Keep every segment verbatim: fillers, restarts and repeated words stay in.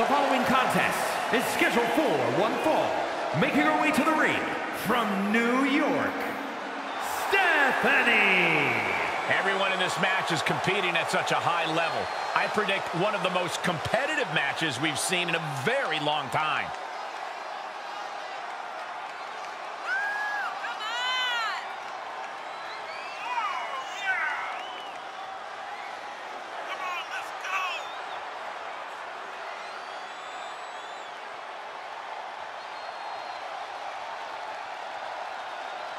The following contest is scheduled for one fall. Making her way to the ring from New York, Stephanie! Everyone in this match is competing at such a high level. I predict one of the most competitive matches we've seen in a very long time.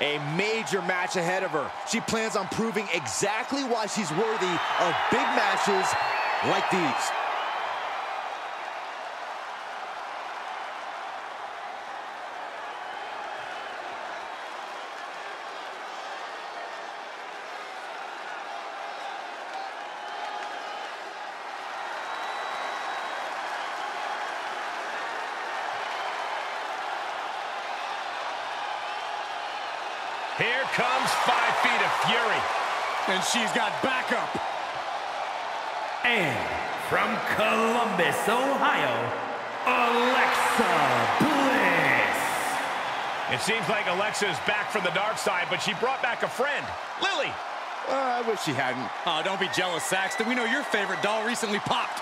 A major match ahead of her. She plans on proving exactly why she's worthy of big matches like these. Here comes five feet of fury. And she's got backup. And from Columbus, Ohio, Alexa Bliss. It seems like Alexa is back from the dark side, but she brought back a friend, Lily. Uh, I wish she hadn't. Oh, don't be jealous, Saxton. We know your favorite doll recently popped.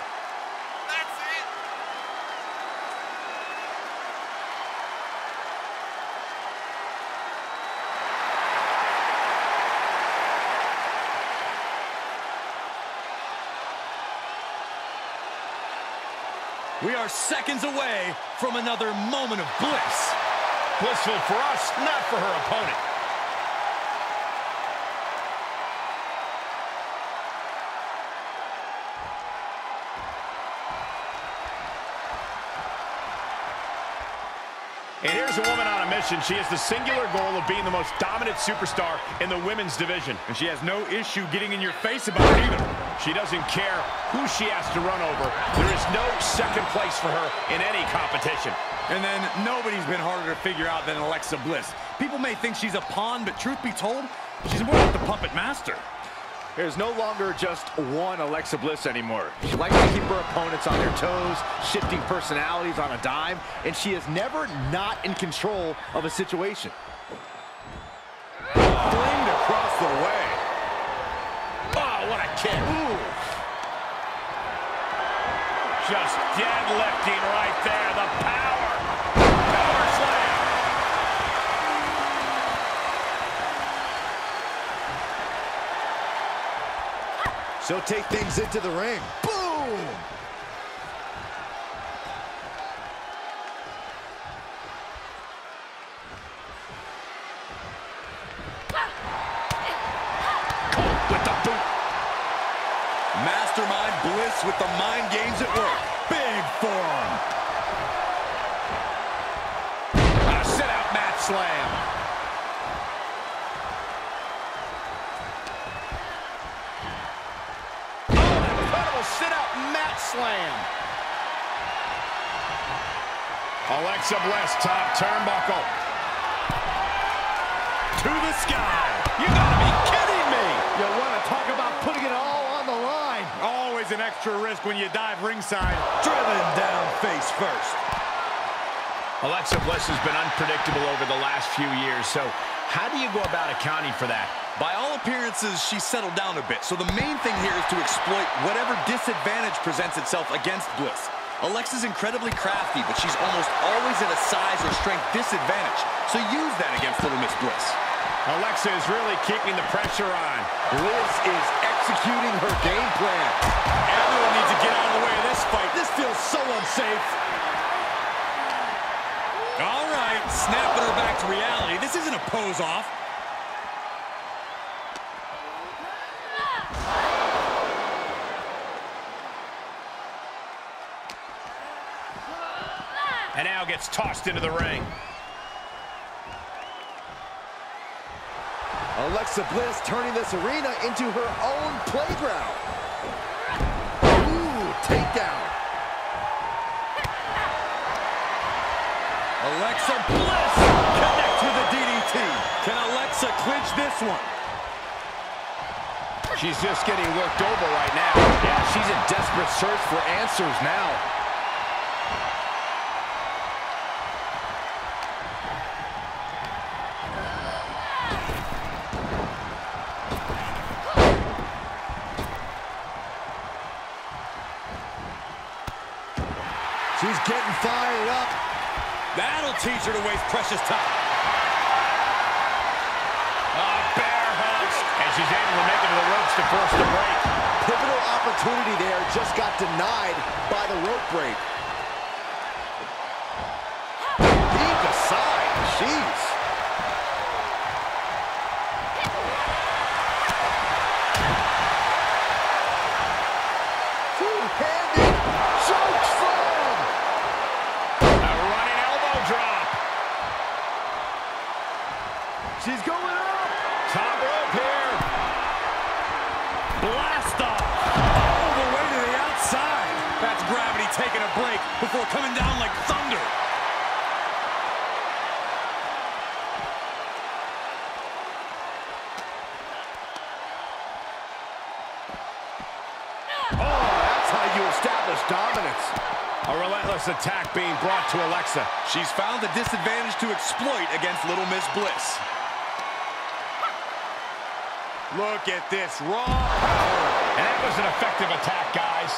We are seconds away from another moment of bliss. Blissful for us, not for her opponent. And here's a woman on a mission. She has the singular goal of being the most dominant superstar in the women's division. And she has no issue getting in your face about it either. She doesn't care who she has to run over. There is no second place for her in any competition. And then nobody's been harder to figure out than Alexa Bliss. People may think she's a pawn, but truth be told, she's more like the puppet master. There's no longer just one Alexa Bliss anymore. She likes to keep her opponents on their toes, shifting personalities on a dime, and she is never not in control of a situation. Flamed across the way. Oh, what a kick. Just deadlifting right there, the power. Power slam. She'll take things into the ring. Boom! Colt with the boot. Mastermind Bliss with the mind games at work. Big forearm. A sit-out mat slam. Oh, an incredible sit-out mat slam. Alexa Bliss, top turnbuckle. To the sky. You gotta be kidding me. You wanna talk about putting it all on the line. Always an extra risk when you dive ringside. Driven down face first. Alexa Bliss has been unpredictable over the last few years, so how do you go about accounting for that? By all appearances, she's settled down a bit, so the main thing here is to exploit whatever disadvantage presents itself against Bliss. Alexa's incredibly crafty, but she's almost always at a size or strength disadvantage, so use that against Little Miss Bliss. Alexa is really keeping the pressure on. Bliss is executing her game plan. Everyone needs to get out of the way of this fight. This feels so unsafe. All right, snapping her back to reality. This isn't a pose-off. And now gets tossed into the ring. Alexa Bliss turning this arena into her own playground. Ooh, takedown. Alexa Bliss connect to the D D T. Can Alexa clinch this one? She's just getting worked over right now. Yeah, she's in desperate search for answers now. She's getting fired up. That'll teach her to waste precious time. A bear hug. And she's able to make it to the ropes to force the break. Pivotal opportunity there just got denied by the rope break. Deep aside. Jeez. She's going up. Top rope here. Blast off. All the way to the outside. That's gravity taking a break before coming down like thunder. Oh, that's how you establish dominance. A relentless attack being brought to Alexa. She's found the disadvantage to exploit against Little Miss Bliss. Look at this raw power. And that was an effective attack, guys.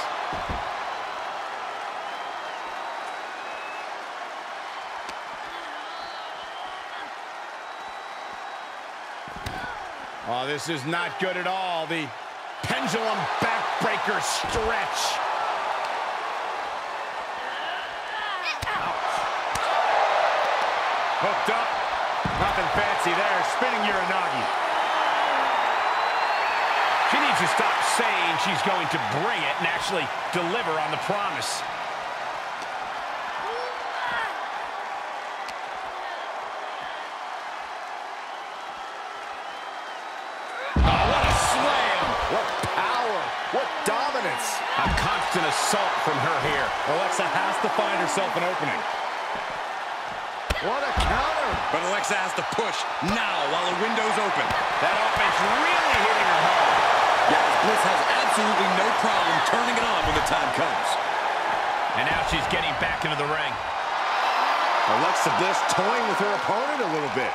Oh, this is not good at all. The pendulum backbreaker stretch. Hooked up. Nothing fancy there. Spinning Uranagi. She needs to stop saying she's going to bring it and actually deliver on the promise. Oh, what a slam! What power! What dominance! A constant assault from her here. Alexa has to find herself an opening. What a counter! But Alexa has to push now while the window's open. That offense really hitting her hard. Yes, Bliss has absolutely no problem turning it on when the time comes. And now she's getting back into the ring. Alexa Bliss toying with her opponent a little bit.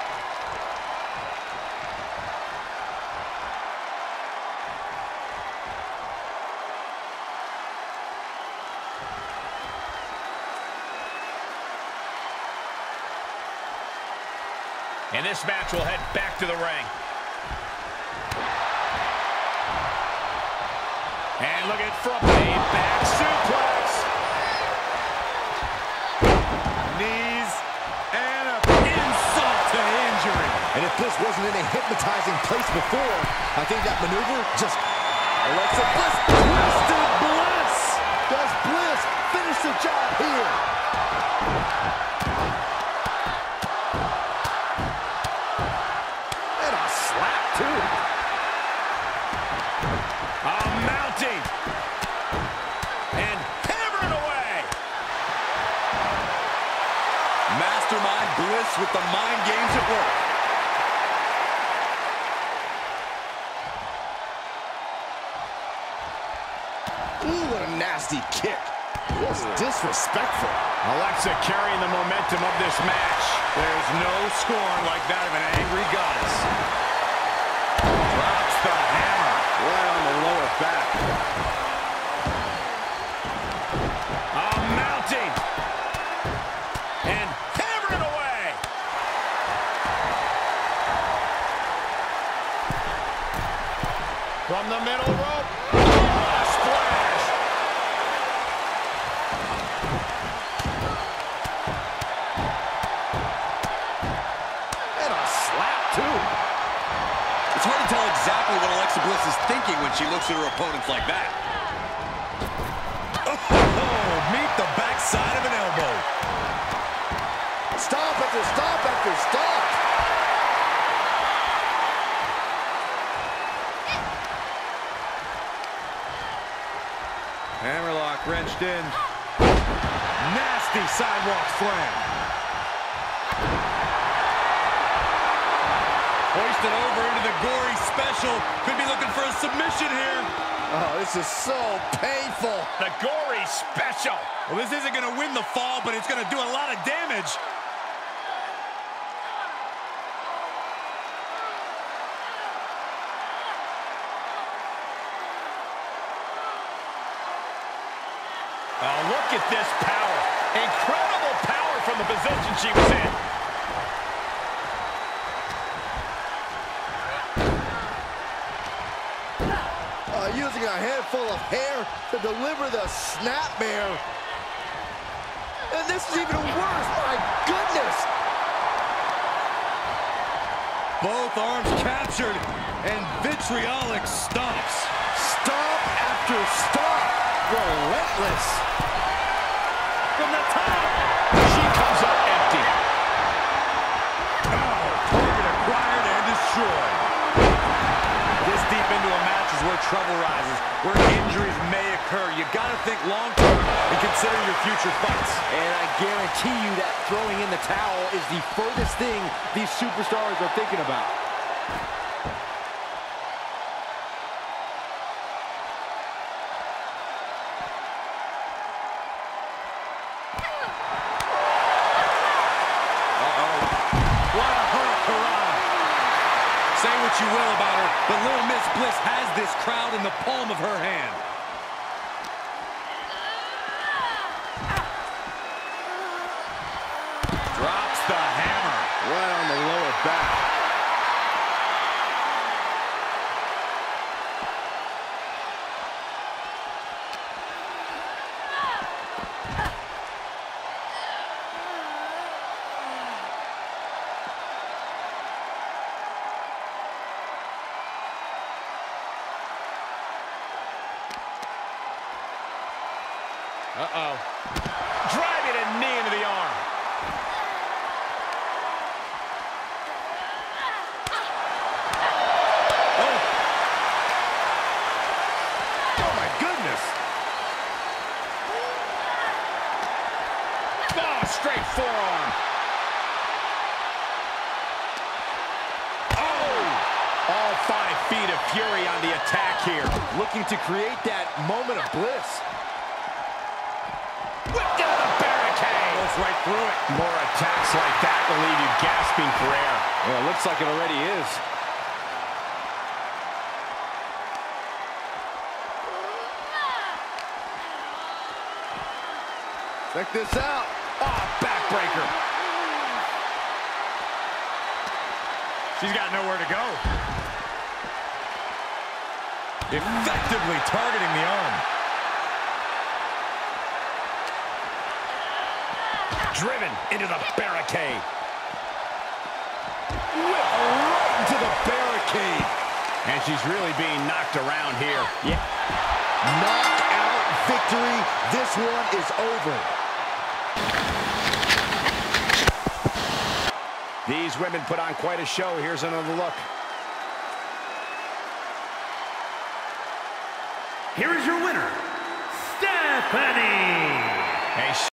And this match will head back to the ring. And look at it from the back suplex. Knees and an insult to injury. And if Bliss wasn't in a hypnotizing place before, I think that maneuver just... Alexa Bliss, twisted Bliss. Does Bliss finish the job here? And a slap, too. And hammered away. Mastermind Bliss with the mind games at work. Ooh, what a nasty kick. That's disrespectful. Alexa carrying the momentum of this match. There's no scorn like that of an angry goddess. Drops the hammer right on the lower back. Mounting and hammered away. From the middle rope, oh, a splash. And a slap, too. It's hard to tell exactly what Alexa Bliss is thinking when she looks at her opponents like that. Side of an elbow. Stop after stop after stop. Hammerlock wrenched in. Nasty sidewalk slam. Hoisted over into the gory special. Could be looking for a submission here. Oh, this is so painful. The gory special. Well, this isn't going to win the fall, but it's going to do a lot of damage. Oh, look at this power. Incredible power from the position she was in. Uh, using a handful of hair to deliver the snapmare. And this is even worse, my goodness. Both arms captured, and vitriolic stomps. Stomp after stomp, relentless. From the top, she comes up empty. Oh, target acquired and destroyed. This deep into a match is where trouble rises, where injuries may occur. You gotta think long term and consider your future fights. And I guarantee you that throwing in the towel is the furthest thing these superstars are thinking about. Say what you will about her, but Little Miss Bliss has this crowd in the palm of her hand. Drops the hammer right on the lower back. Uh-oh. Driving a knee into the arm. Oh. Oh, my goodness. Oh, straight forearm. Oh. All five feet of fury on the attack here. Looking to create that moment of bliss. Whipped out the barricade. Goes right through it. More attacks like that will leave you gasping for air. Well, it looks like it already is. Check this out. Oh, backbreaker. She's got nowhere to go. Effectively targeting the arm. Driven into the barricade. Whipped right into the barricade. And she's really being knocked around here. Yeah. Knockout victory. This one is over. These women put on quite a show. Here's another look. Here is your winner, Stephanie. Hey,